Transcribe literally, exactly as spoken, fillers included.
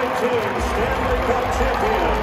twenty nineteen Stanley Cup champion.